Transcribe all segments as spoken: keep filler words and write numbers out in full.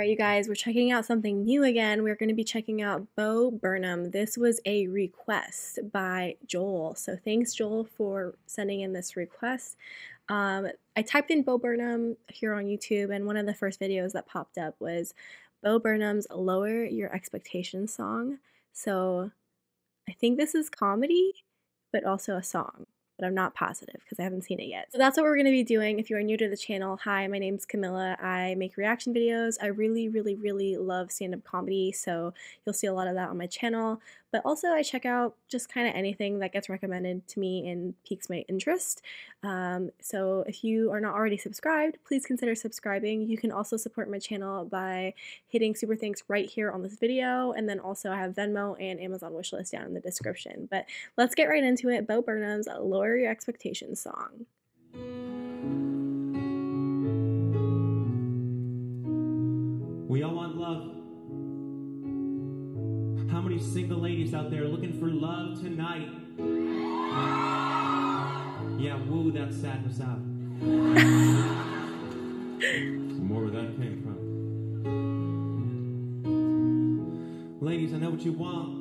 All right, you guys, we're checking out something new again. We're going to be checking out Bo Burnham. This was a request by Joel. So thanks, Joel, for sending in this request. Um, I typed in Bo Burnham here on YouTube, and one of the first videos that popped up was Bo Burnham's Lower Your Expectations song. So I think this is comedy, but also a song. But I'm not positive because I haven't seen it yet. So that's what we're going to be doing. If you are new to the channel, hi, my name's Camilla. I make reaction videos. I really, really, really love stand-up comedy, so you'll see a lot of that on my channel. But also I check out just kind of anything that gets recommended to me and piques my interest. Um, so if you are not already subscribed, please consider subscribing. You can also support my channel by hitting super thanks right here on this video. And then also I have Venmo and Amazon wishlist down in the description. But let's get right into it. Bo Burnham's Lower Your Expectations song. We all want love. How many single ladies out there looking for love tonight? Yeah, woo that sadness out. More where that came from. Ladies, I know what you want.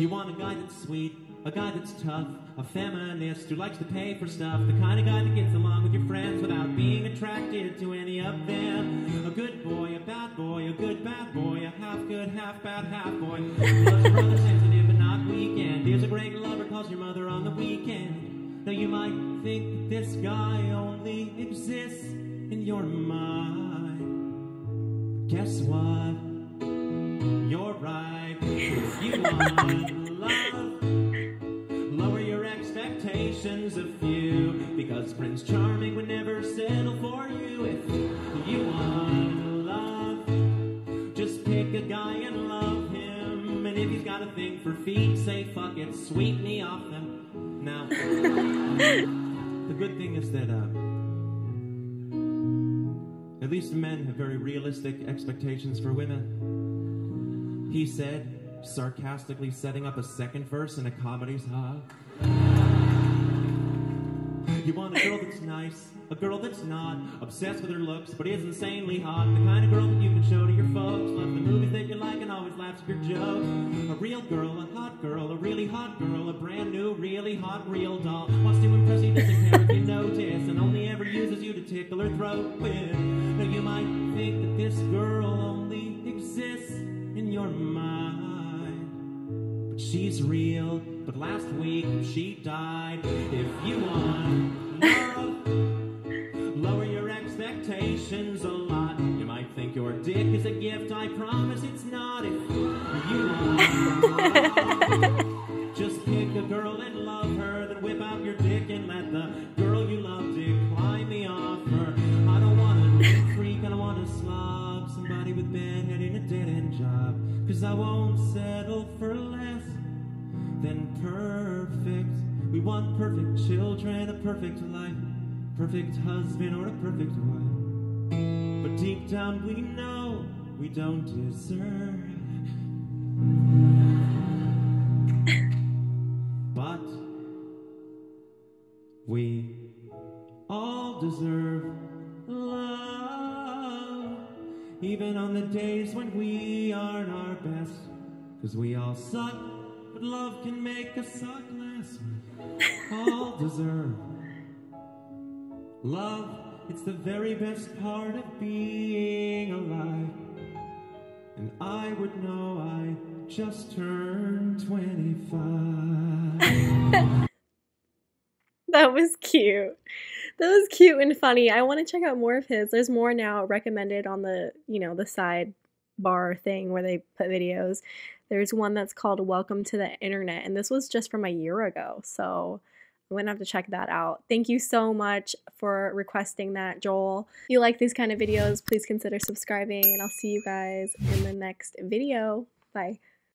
You want a guy that's sweet, a guy that's tough, a feminist who likes to pay for stuff, the kind of guy that gets along with your friends without being attracted to any of them. A good boy, a bad boy, a good bad boy, a half good, half bad, half boy. Loves your brother sensitive but not weekend. He's a great lover, calls your mother on the weekend. Now you might think that this guy only exists in your mind. But guess what? You're right. You want love. Lower your expectations of you, because Prince Charming would never settle for you. If you want love, just pick a guy and love him. And if he's got a thing for feet, say fuck it, sweep me off them. Now, the good thing is that uh, at least men have very realistic expectations for women. He said, sarcastically setting up a second verse in a comedy's huh? You want a girl that's nice, a girl that's not obsessed with her looks, but is insanely hot. The kind of girl that you can show to your folks, love the movies that you like and always laughs at your jokes. A real girl, a hot girl, a really hot girl, a brand new, really hot, real doll. Wants to impress you, doesn't care if you notice, and only ever uses you to tickle her throat with. Now you might think that this girl only exists in your mind. She's real, but last week she died. If you want love, lower your expectations a lot. You might think your dick is a gift, I promise it's not. If you want love, just pick a girl and love her, then whip out your dick and let the girl you love decline the offer. I don't want a freak, I don't want to slob, somebody with bad head in a dead-end job, because I won't settle for less than perfect. We want perfect children, a perfect life, perfect husband or a perfect wife. But deep down we know we don't deserve. But we all deserve love, even on the days when we aren't our best, because we all suck. But love can make us suck less. All deserve love. It's the very best part of being alive. And I would know, I just turned twenty-five. That was cute. That was cute and funny. I want to check out more of his. There's more now recommended on the, you know, the side bar thing where they put videos. There's one that's called Welcome to the Internet, and this was just from a year ago, so I'm gonna have to check that out. Thank you so much for requesting that, Joel. If you like these kind of videos, please consider subscribing, and I'll see you guys in the next video. Bye.